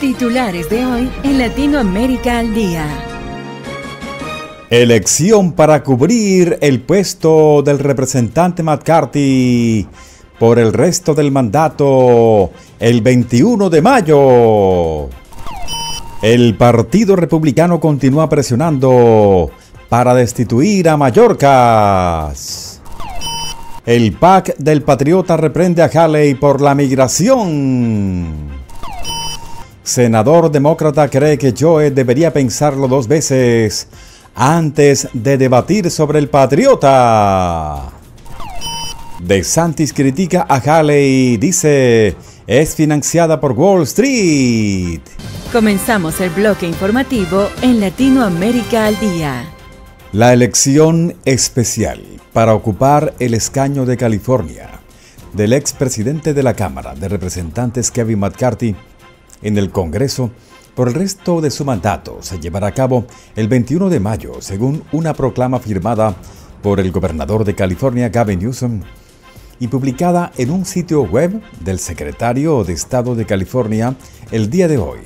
Titulares de hoy en Latinoamérica al Día. Elección para cubrir el puesto del representante McCarthy por el resto del mandato el 21 de mayo. El Partido Republicano continúa presionando para destituir a Mayorkas. El PAC del Patriota reprende a Haley por la migración. Senador demócrata cree que Joe debería pensarlo dos veces antes de debatir sobre el Patriota. DeSantis critica a Haley y dice es financiada por Wall Street. Comenzamos el bloque informativo en Latinoamérica al Día. La elección especial para ocupar el escaño de California del expresidente de la Cámara de Representantes Kevin McCarthy en el Congreso por el resto de su mandato se llevará a cabo el 21 de mayo, según una proclama firmada por el gobernador de California, Gavin Newsom, y publicada en un sitio web del secretario de Estado de California el día de hoy.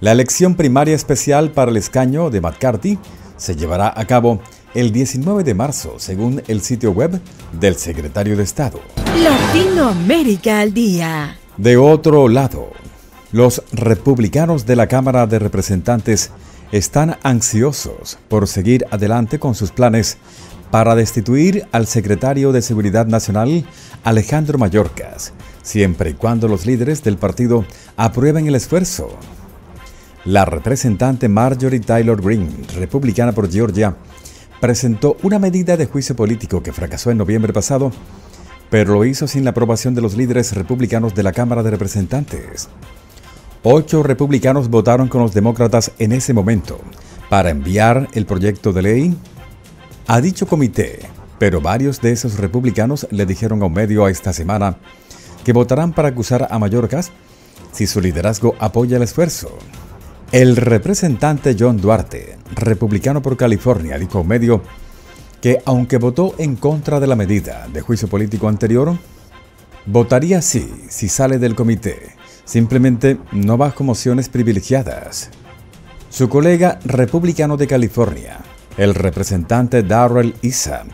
La elección primaria especial para el escaño de McCarthy se llevará a cabo el 19 de marzo, según el sitio web del secretario de Estado. Latinoamérica al Día. De otro lado, los republicanos de la Cámara de Representantes están ansiosos por seguir adelante con sus planes para destituir al secretario de Seguridad Nacional, Alejandro Mayorkas, siempre y cuando los líderes del partido aprueben el esfuerzo. La representante Marjorie Taylor Greene, republicana por Georgia, presentó una medida de juicio político que fracasó en noviembre pasado, pero lo hizo sin la aprobación de los líderes republicanos de la Cámara de Representantes. 8 republicanos votaron con los demócratas en ese momento para enviar el proyecto de ley a dicho comité, pero varios de esos republicanos le dijeron a un medio esta semana que votarán para acusar a Mayorkas si su liderazgo apoya el esfuerzo. El representante John Duarte, republicano por California, dijo a un medio que aunque votó en contra de la medida de juicio político anterior, votaría sí si sale del comité, simplemente no bajo mociones privilegiadas. Su colega republicano de California, el representante Darrell Issa,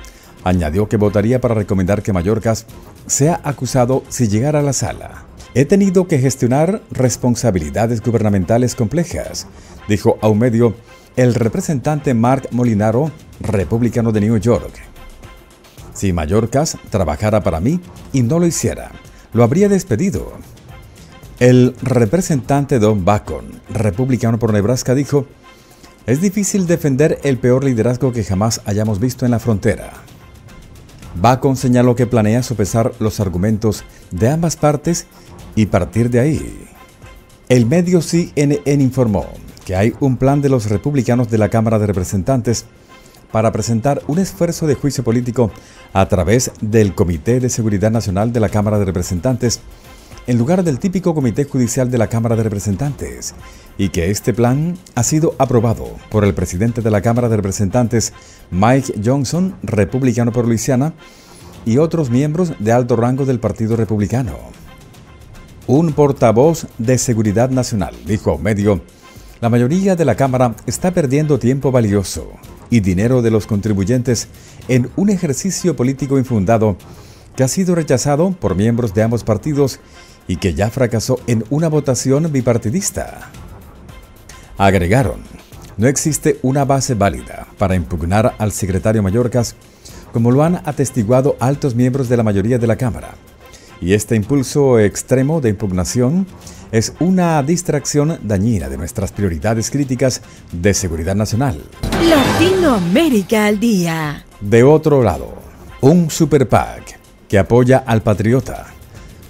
añadió que votaría para recomendar que Mayorkas sea acusado si llegara a la sala. He tenido que gestionar responsabilidades gubernamentales complejas, dijo a un medio el representante Mark Molinaro, republicano de New York. Si Mayorkas trabajara para mí y no lo hiciera, lo habría despedido. El representante Don Bacon, republicano por Nebraska, dijo: es difícil defender el peor liderazgo que jamás hayamos visto en la frontera. Bacon señaló que planea sopesar los argumentos de ambas partes y partir de ahí. El medio CNN informó que hay un plan de los republicanos de la Cámara de Representantes para presentar un esfuerzo de juicio político a través del Comité de Seguridad Nacional de la Cámara de Representantes, en lugar del típico Comité Judicial de la Cámara de Representantes, y que este plan ha sido aprobado por el presidente de la Cámara de Representantes, Mike Johnson, republicano por Luisiana, y otros miembros de alto rango del Partido Republicano. Un portavoz de Seguridad Nacional dijo a un medio: la mayoría de la Cámara está perdiendo tiempo valioso y dinero de los contribuyentes en un ejercicio político infundado que ha sido rechazado por miembros de ambos partidos y que ya fracasó en una votación bipartidista. Agregaron: no existe una base válida para impugnar al secretario Mayorkas, como lo han atestiguado altos miembros de la mayoría de la Cámara, y este impulso extremo de impugnación es una distracción dañina de nuestras prioridades críticas de seguridad nacional. Latinoamérica al Día. De otro lado, un super PAC que apoya al Patriota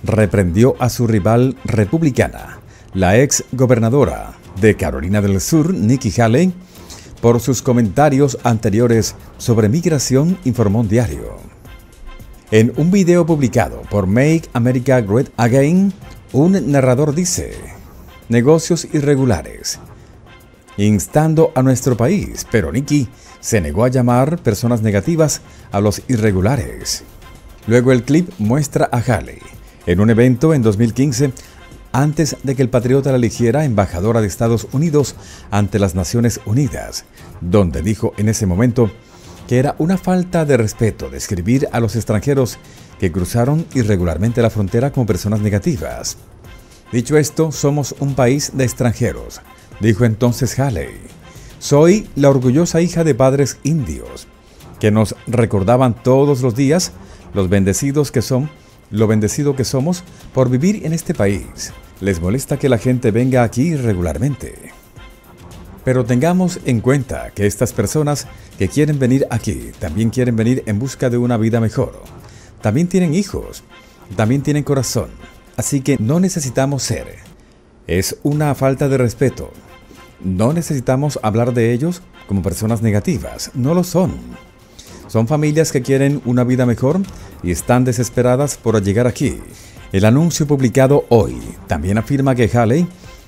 reprendió a su rival republicana, la ex gobernadora de Carolina del Sur, Nikki Haley, por sus comentarios anteriores sobre migración, informó un diario. En un video publicado por Make America Great Again, un narrador dice: negocios irregulares, instando a nuestro país, pero Nikki se negó a llamar personas negativas a los irregulares. Luego el clip muestra a Haley en un evento en 2015 antes de que el patriota la eligiera embajadora de Estados Unidos ante las Naciones Unidas, donde dijo en ese momento que era una falta de respeto describir a los extranjeros que cruzaron irregularmente la frontera como personas negativas. Dicho esto, somos un país de extranjeros, dijo entonces Haley. Soy la orgullosa hija de padres indios, que nos recordaban todos los días lo bendecido que somos por vivir en este país. Les molesta que la gente venga aquí regularmente. Pero tengamos en cuenta que estas personas que quieren venir aquí también quieren venir en busca de una vida mejor. También tienen hijos, también tienen corazón. Así que no necesitamos ser. Es una falta de respeto. No necesitamos hablar de ellos como personas negativas. No lo son. Son familias que quieren una vida mejor y están desesperadas por llegar aquí. El anuncio publicado hoy también afirma que Haley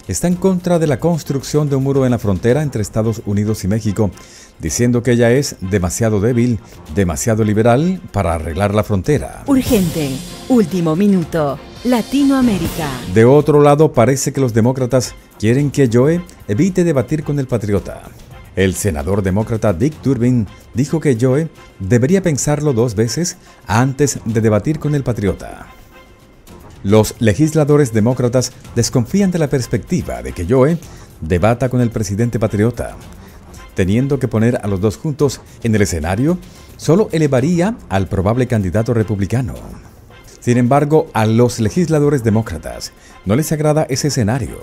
está en contra de la construcción de un muro en la frontera entre Estados Unidos y México, diciendo que ella es demasiado débil, demasiado liberal para arreglar la frontera. Urgente, último minuto, Latinoamérica. De otro lado, parece que los demócratas quieren que Joe evite debatir con el patriota. El senador demócrata Dick Durbin dijo que Joe debería pensarlo dos veces antes de debatir con el patriota. Los legisladores demócratas desconfían de la perspectiva de que Joe debata con el presidente patriota. Teniendo que poner a los dos juntos en el escenario, solo elevaría al probable candidato republicano. Sin embargo, a los legisladores demócratas no les agrada ese escenario.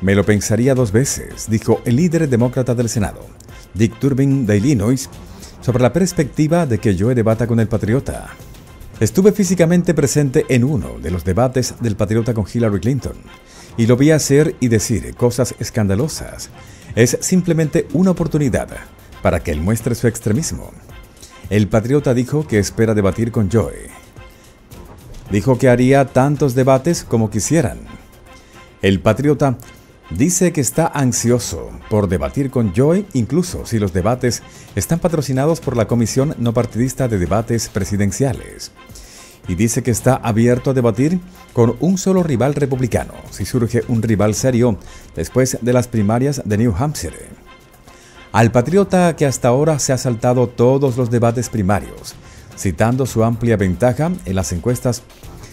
Me lo pensaría dos veces, dijo el líder demócrata del Senado, Dick Durbin de Illinois, sobre la perspectiva de que Joe debata con el patriota. Estuve físicamente presente en uno de los debates del patriota con Hillary Clinton y lo vi hacer y decir cosas escandalosas. Es simplemente una oportunidad para que él muestre su extremismo. El patriota dijo que espera debatir con Joe. Dijo que haría tantos debates como quisieran. El patriota dice que está ansioso por debatir con Joe, incluso si los debates están patrocinados por la Comisión No Partidista de Debates Presidenciales. Y dice que está abierto a debatir con un solo rival republicano, si surge un rival serio después de las primarias de New Hampshire. Al patriota, que hasta ahora se ha saltado todos los debates primarios, citando su amplia ventaja en las encuestas,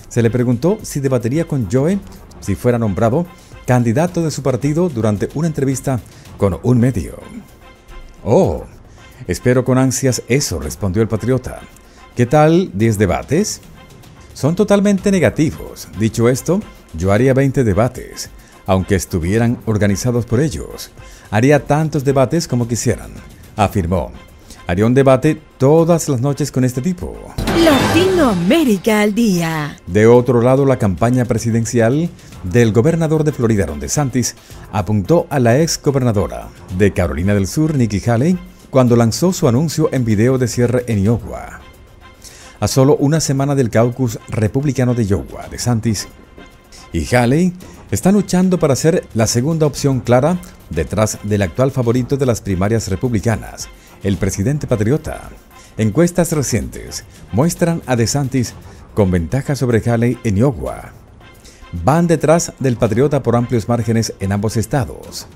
se le preguntó si debatiría con Joe si fuera nombrado candidato de su partido durante una entrevista con un medio. Oh, espero con ansias eso, respondió el patriota. ¿Qué tal 10 debates? Son totalmente negativos. Dicho esto, yo haría 20 debates, aunque estuvieran organizados por ellos. Haría tantos debates como quisieran, afirmó. Haría un debate todas las noches con este tipo. Latinoamérica al día. De otro lado, la campaña presidencial del gobernador de Florida, Ron DeSantis, apuntó a la ex gobernadora de Carolina del Sur, Nikki Haley, cuando lanzó su anuncio en video de cierre en Iowa. A solo una semana del caucus republicano de Iowa, DeSantis y Haley están luchando para ser la segunda opción clara detrás del actual favorito de las primarias republicanas, el presidente patriota. Encuestas recientes muestran a DeSantis con ventaja sobre Haley en Iowa. Van detrás del patriota por amplios márgenes en ambos estados.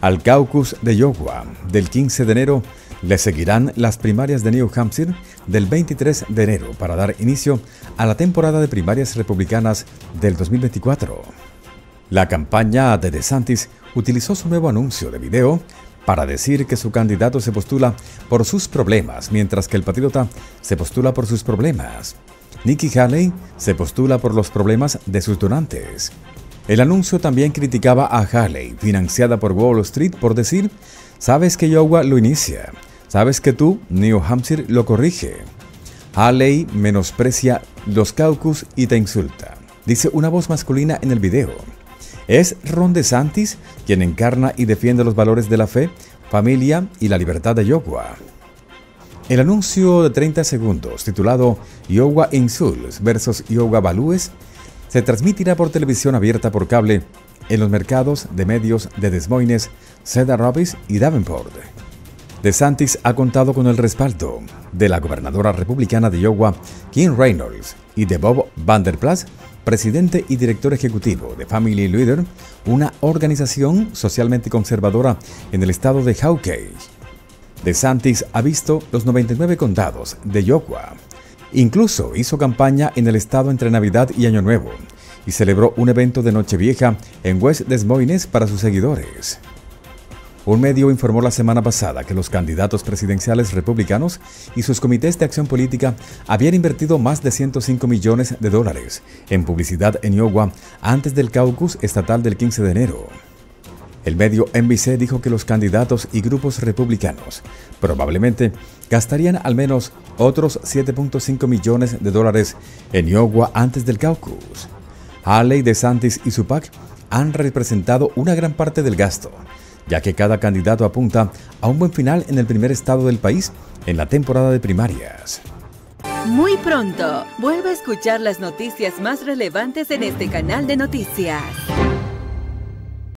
Al caucus de Iowa del 15 de enero le seguirán las primarias de New Hampshire del 23 de enero para dar inicio a la temporada de primarias republicanas del 2024. La campaña de DeSantis utilizó su nuevo anuncio de video para decir que su candidato se postula por sus problemas, mientras que el patriota se postula por sus problemas. Nikki Haley se postula por los problemas de sus donantes. El anuncio también criticaba a Haley, financiada por Wall Street, por decir, sabes que Iowa lo inicia, sabes que tú, New Hampshire, lo corrige. Haley menosprecia los caucus y te insulta, dice una voz masculina en el video. Es Ron DeSantis quien encarna y defiende los valores de la fe, familia y la libertad de Iowa. El anuncio de 30 segundos, titulado Iowa Insults versus Iowa Values, se transmitirá por televisión abierta por cable en los mercados de medios de Des Moines, Cedar Rapids y Davenport. DeSantis ha contado con el respaldo de la gobernadora republicana de Iowa, Kim Reynolds, y de Bob Vander Plaats, presidente y director ejecutivo de Family Leader, una organización socialmente conservadora en el estado de Hawkeye. DeSantis ha visto los 99 condados de Iowa. Incluso hizo campaña en el estado entre Navidad y Año Nuevo y celebró un evento de Nochevieja en West Des Moines para sus seguidores. Un medio informó la semana pasada que los candidatos presidenciales republicanos y sus comités de acción política habían invertido más de $105 millones en publicidad en Iowa antes del caucus estatal del 15 de enero. El medio NBC dijo que los candidatos y grupos republicanos probablemente gastarían al menos otros $7.5 millones en Iowa antes del caucus. Haley, DeSantis y su PAC han representado una gran parte del gasto, ya que cada candidato apunta a un buen final en el primer estado del país en la temporada de primarias. Muy pronto, vuelve a escuchar las noticias más relevantes en este canal de noticias.